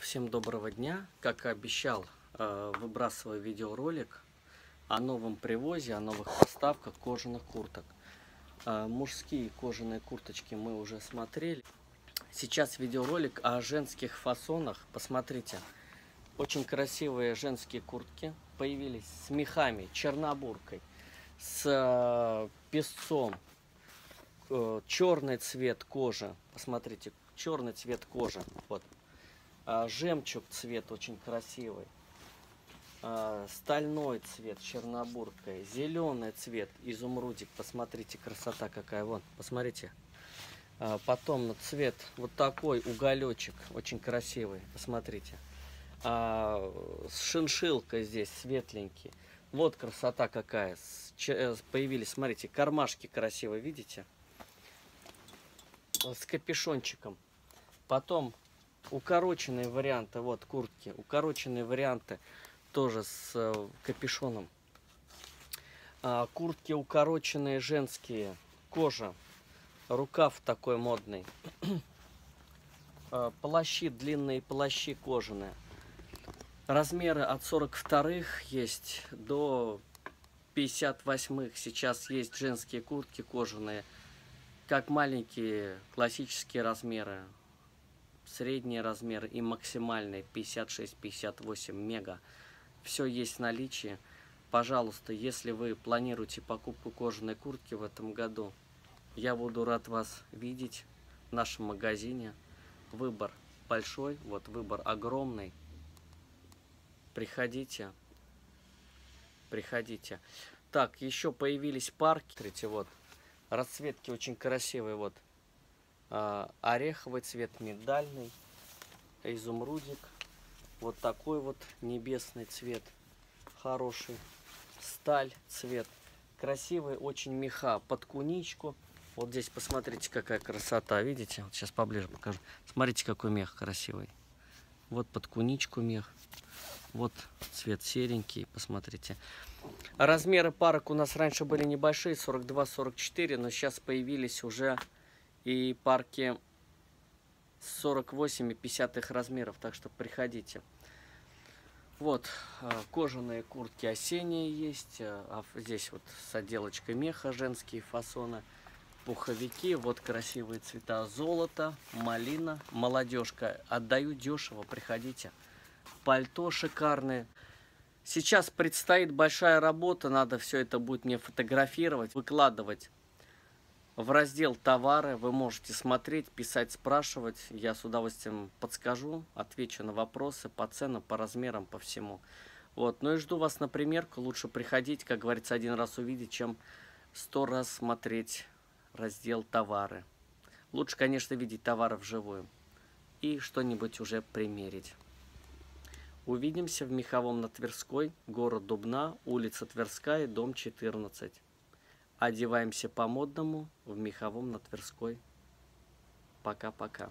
Всем доброго дня. Как и обещал, выбрасываю видеоролик о новом привозе, о новых поставках кожаных курток. Мужские кожаные курточки мы уже смотрели. Сейчас видеоролик о женских фасонах. Посмотрите, очень красивые женские куртки появились с мехами, чернобуркой, с песцом, черный цвет кожи. Посмотрите, черный цвет кожи. Вот. Жемчуг цвет очень красивый, стальной цвет, чернобурка, зеленый цвет, изумрудик. Посмотрите, красота какая. Вон, посмотрите. Потом цвет вот такой, уголечек, очень красивый. Посмотрите. С шиншилкой здесь светленький. Вот красота какая. Появились, смотрите, кармашки красивые, видите? С капюшончиком. Потом укороченные варианты, вот куртки, укороченные варианты тоже с капюшоном. Куртки укороченные женские, кожа, рукав такой модный. Плащи, длинные плащи кожаные. Размеры от 42-х есть до 58-х. Сейчас есть женские куртки кожаные, как маленькие классические размеры, средний размер и максимальный 56-58 мега. Все есть в наличии. Пожалуйста, если вы планируете покупку кожаной куртки в этом году, я буду рад вас видеть в нашем магазине. Выбор большой, вот выбор огромный. Приходите, приходите. Так, еще появились парки. Смотрите, вот расцветки очень красивые. Вот ореховый цвет, миндальный, изумрудик, вот такой вот небесный цвет, хороший, сталь цвет, красивый очень меха, под куничку. Вот здесь посмотрите, какая красота, видите? Вот сейчас поближе покажу. Смотрите, какой мех красивый. Вот под куничку мех, вот цвет серенький, посмотрите. Размеры парок у нас раньше были небольшие, 42-44, но сейчас появились уже и парки 48 и 50 размеров, так что приходите. Вот кожаные куртки осенние есть, а здесь вот с отделочкой меха женские фасоны, пуховики, вот красивые цвета, золото, малина, молодежка, отдаю дешево, приходите. Пальто шикарное. Сейчас предстоит большая работа, надо все это будет мне фотографировать, выкладывать. В раздел «Товары» вы можете смотреть, писать, спрашивать. Я с удовольствием подскажу, отвечу на вопросы по ценам, по размерам, по всему. Вот. Ну и жду вас на примерку. Лучше приходить, как говорится, один раз увидеть, чем 100 раз смотреть раздел «Товары». Лучше, конечно, видеть товары вживую и что-нибудь уже примерить. Увидимся в Меховом на Тверской, город Дубна, улица Тверская, дом 14. Одеваемся по-модному в Меховом на Тверской. Пока-пока.